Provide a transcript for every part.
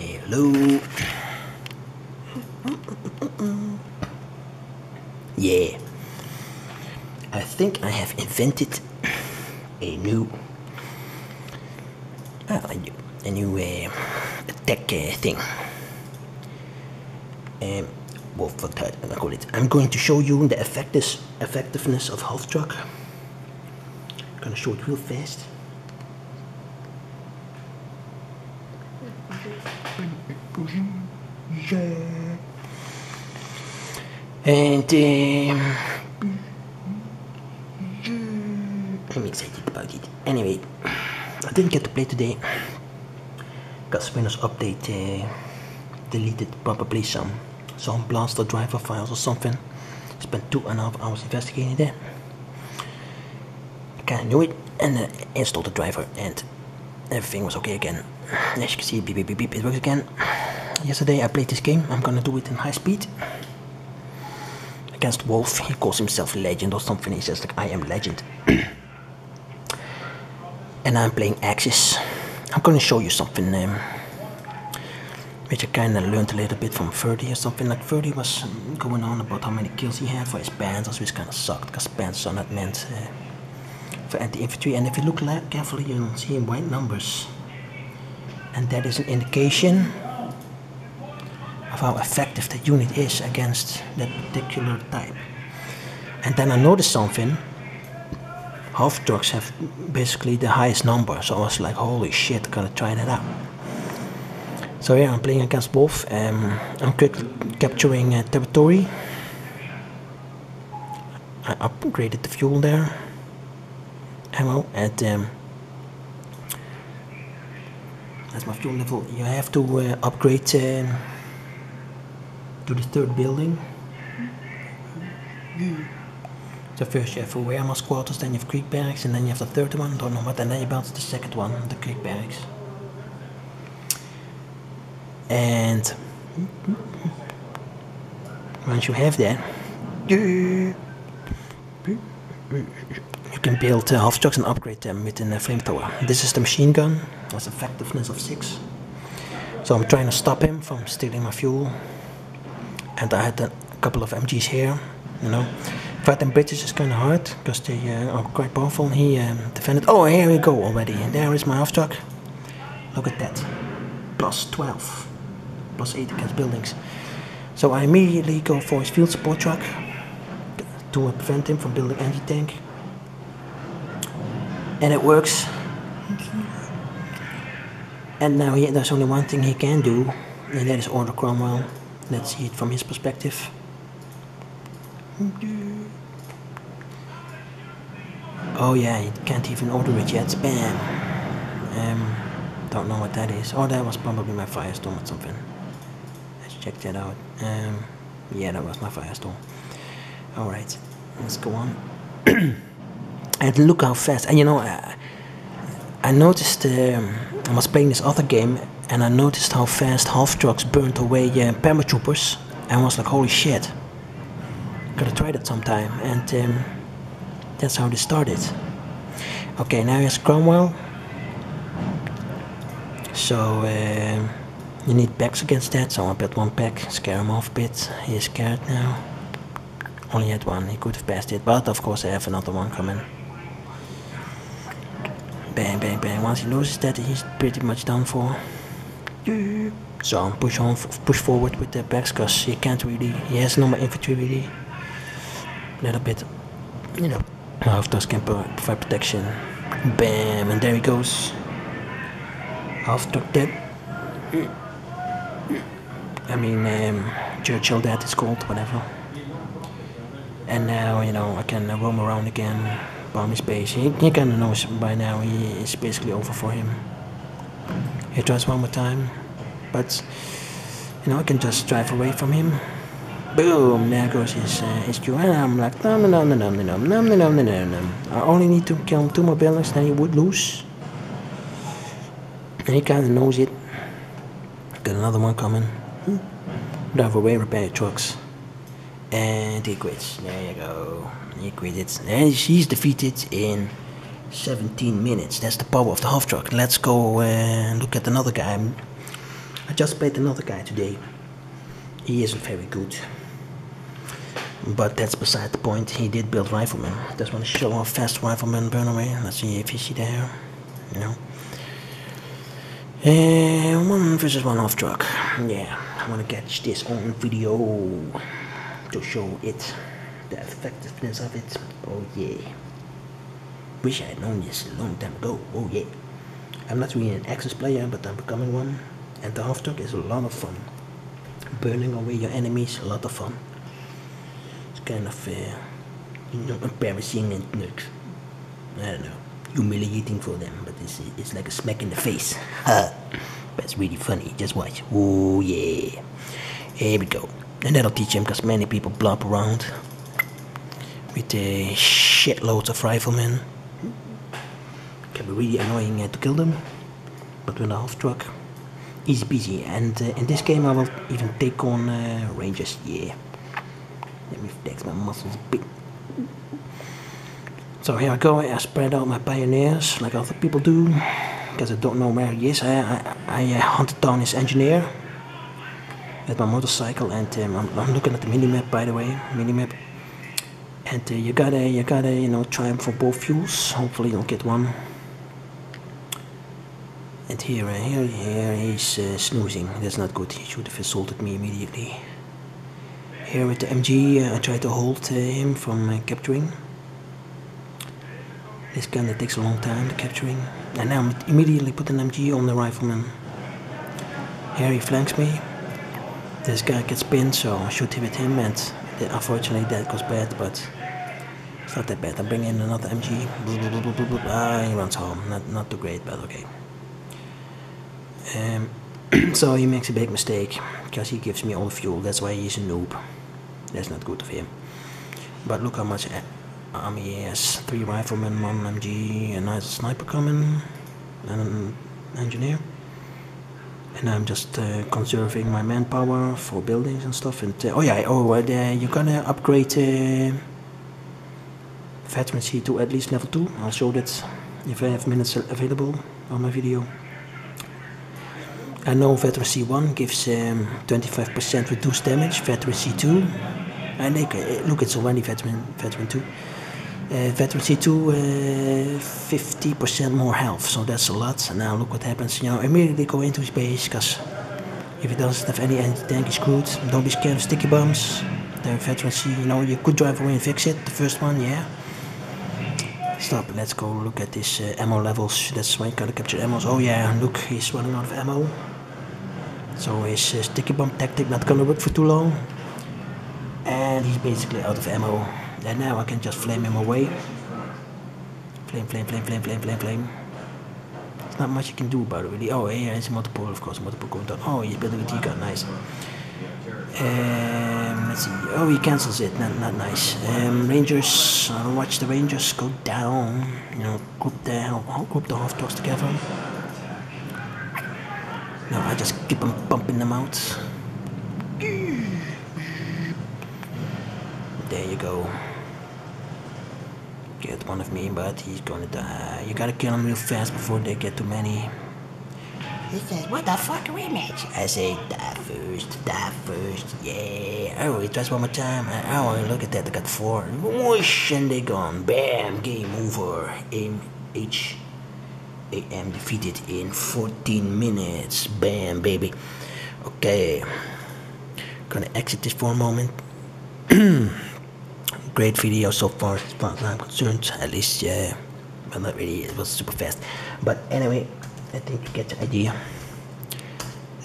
Hello. Yeah. I think I have invented a new attack thing. Wolf, I call it. I'm going to show you the effectiveness of Half Truck. I'm gonna show it real fast. Yeah. And I'm excited about it. Anyway, I didn't get to play today because Windows Update deleted probably some Blaster driver files or something. Spent 2.5 hours investigating that. I kinda knew it, and installed the driver, and everything was okay again. As you can see, beep beep beep beep, it works again. Yesterday I played this game. I'm gonna do it in high speed against Wolf. He calls himself Legend or something. He says like, I am Legend. And I'm playing Axis. I'm gonna show you something which I kinda learned a little bit from Ferdy or something. Like Ferdy was going on about how many kills he had for his panzers, which kinda sucked because panzers are not meant for anti-infantry. And if you look carefully, you'll see white numbers, and that is an indication of how effective the unit is against that particular type. And then I noticed something. Half Trucks have basically the highest number, so I was like, holy shit, gotta try that out. So yeah, I'm playing against Wolf. I'm quickly capturing territory. I upgraded the fuel there, ammo, and that's my fuel level. You have to upgrade to the third building. So first you have Wehrmacht quarters, then you have Creek barracks, and then you have the third one, don't know what, and then you bounce the second one, the Creek barracks. And once you have that, you can build Half Trucks and upgrade them with a flamethrower. This is the machine gun. That's effectiveness of 6. So I'm trying to stop him from stealing my fuel. And I had a couple of MGs here, you know. Fighting British is kind of hard because they are quite powerful. He defended. Oh, here we go already. And there is my Half Truck. Look at that. Plus 12. Plus 8 against buildings. So I immediately go for his field support truck to prevent him from building anti tank. And it works. And now there's only one thing he can do, and that is order Cromwell. Let's see it from his perspective. Oh yeah, he can't even order it yet. Bam! Don't know what that is. Oh, that was probably my firestorm or something. Let's check that out. Yeah, that was my firestorm. Alright, let's go on. And look how fast. And you know, I noticed, I was playing this other game, and I noticed how fast Half Trucks burnt away paratroopers, and I was like, holy shit, gotta try that sometime. And that's how this started. Okay, now here's Cromwell. So you need packs against that, so I bet one pack, scare him off a bit. He is scared now. Only had one, he could have passed it, but of course I have another one coming. Bang, bang, bang. Once he loses that, he's pretty much done for. So I'm push forward with the packs, because he can't really, he has no more infantry really. Little bit, you know, Half Trucks can provide protection. Bam, and there he goes. Half Truck dead. I mean, Churchill dead is called, whatever. And now, you know, I can roam around again, bomb his base. He kinda knows by now, he is basically over for him. He tries one more time, but, you know, I can just drive away from him. Boom, there goes his Q, and I'm like, nom nom nom nom nom nom nom nom nom. I only need to kill him 2 more buildings, then he would lose. And he kinda knows it. Got another one coming. Drive away, repair your trucks. And he quits. There you go. He quits. And he's defeated in 17 minutes. That's the power of the Half Truck. Let's go look at another guy. I just played another guy today. He isn't very good, but that's beside the point. He did build Rifleman. Just want to show off fast Rifleman burn away. Let's see if you see there. You know, one versus one half truck. Yeah, I want to catch this on video to show it, the effectiveness of it. Oh yeah. Wish I had known this a long time ago. Oh yeah. I'm not really an Axis player, but I'm becoming one. And the half truck is a lot of fun. Burning away your enemies, a lot of fun. It's kind of you know, embarrassing and I don't know, humiliating for them, but it's like a smack in the face. But it's really funny. Just watch. Oh yeah. Here we go. And that'll teach him, because many people blob around with a shitload of riflemen. It can be really annoying to kill them, but with a half truck, easy peasy. And in this game I will even take on rangers, yeah. Let me flex my muscles a bit. So here I go, I spread out my pioneers like other people do, because I don't know where he is. I hunted down his engineer at my motorcycle, and I'm looking at the minimap, by the way, minimap. And you gotta, you know, try for both fuels. Hopefully you'll get one. And here he's snoozing. That's not good. He should have assaulted me immediately. Here with the MG, I try to hold him from capturing. This gun that takes a long time to capturing. And now I'm immediately put an MG on the rifleman. Here he flanks me. This guy gets pinned, so I shoot him with him, and unfortunately that goes bad, but it's not that bad. I bring in another MG. Ah, he runs home. Not too great, but okay. So he makes a big mistake, because he gives me all the fuel. That's why he's a noob. That's not good of him. But look how much army he has. 3 riflemen, 1 MG, a nice sniper coming, and an engineer. And I'm just conserving my manpower for buildings and stuff. And oh yeah, you gotta upgrade veterancy to at least level 2. I'll show that if I have minutes available on my video. I know veterancy 1 gives 25% reduced damage. Veterancy 2, and look, it's already veteran 2. Veterancy 2, 50% more health, so that's a lot. And now look what happens, you know, immediately go into his base, because if he doesn't have any anti-tank, he's screwed. Don't be scared of sticky bombs. The veterancy, you know, you could drive away and fix it, the first one, yeah. Stop, let's go look at his ammo levels. That's why I gotta capture ammo. Oh yeah, look, he's running out of ammo. So his sticky bomb tactic not gonna work for too long. And he's basically out of ammo. And now I can just flame him away. Flame. There's not much you can do about it, really. Oh, yeah, it's multiple, of course. Multiple going down. Oh, he's building a T-gun. Nice. Let's see. Oh, he cancels it. Not nice. Rangers. I don't watch the Rangers. Go down. You know, group the half trucks together. Now I just keep on pumping them out. There you go. Get one of me, but he's gonna die. You gotta kill him real fast before they get too many. He says, "What the fuck rematch?" I say, die first, yeah. Oh, he tries one more time. Oh, look at that, I got 4. Whoosh, and they gone. Bam, game over. AM defeated in 14 minutes. Bam, baby. Okay. Gonna exit this for a moment. Great video so far as far as I'm concerned, at least. Yeah, well, not really, it was super fast, but anyway, I think you get the idea.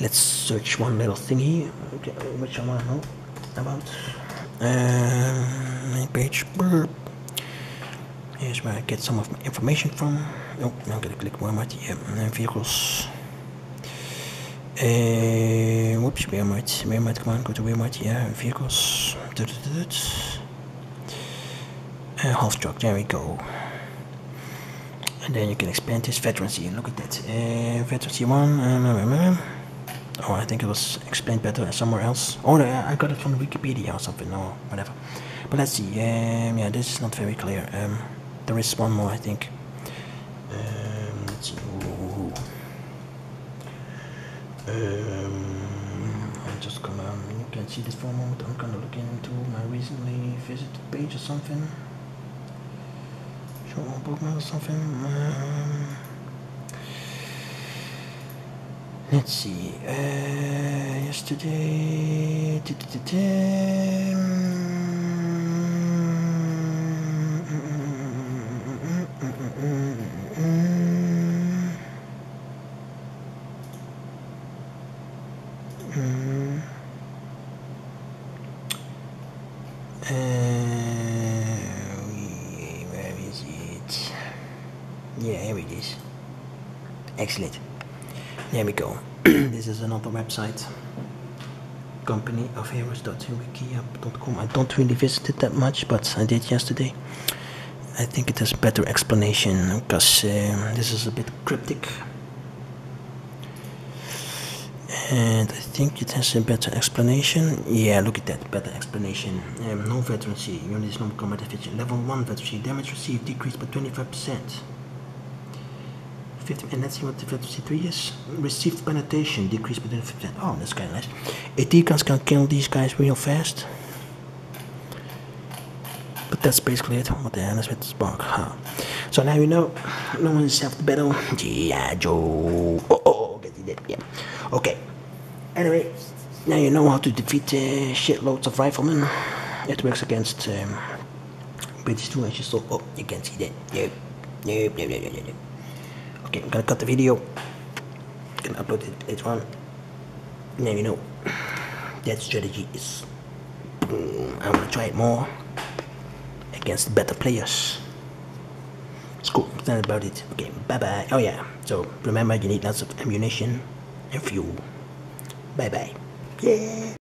Let's search one little thingy, which I want to know about. My page. Here's where I get some of my information from. Oh, now I'm gonna click Wehrmacht. Yeah, vehicles. Whoops, Wehrmacht, come on, go to Wehrmacht. Yeah, vehicles. Half truck, there we go. And then you can expand this veterancy. Look at that. Veterancy 1. Oh, I think it was explained better somewhere else. Oh, I got it from Wikipedia or something, or whatever. But let's see. Yeah, this is not very clear. There is one more, I think. Let's see. just come look and see this for a moment. I'm gonna look into my recently visited page or something. Show on Bookmark or something. Let's see. Yesterday. Where is it? Yeah, here it is. Excellent. There we go. This is another website. Company of Heroes.com. I don't really visit it that much, but I did yesterday. I think it has better explanation because this is a bit cryptic. And I think it has a better explanation. Yeah, look at that, better explanation. No veterancy, units non-combat efficient. Level 1 veterancy, damage received decreased by 25%. 50, and let's see what the veterancy 3 is. Received penetration decreased by 25%. Oh, that's kind of nice. AT guns can kill these guys real fast. But that's basically it. What the hell is with this bug? Huh. So now you know, no one is after battle. Yeah, Joe. Oh, get it, yeah. Okay. Anyway, now you know how to defeat shitloads of riflemen. It works against British too, as you saw. Oh, you can see that. Yep. Yep, yep, yep, yep, yep. Okay, I'm gonna cut the video. I'm gonna upload it later on. Now you know. That strategy is... I'm gonna try it more. Against better players. It's cool, I'm excited about it. Okay, bye-bye. Oh yeah, so remember you need lots of ammunition and fuel. Bye bye. Yeah.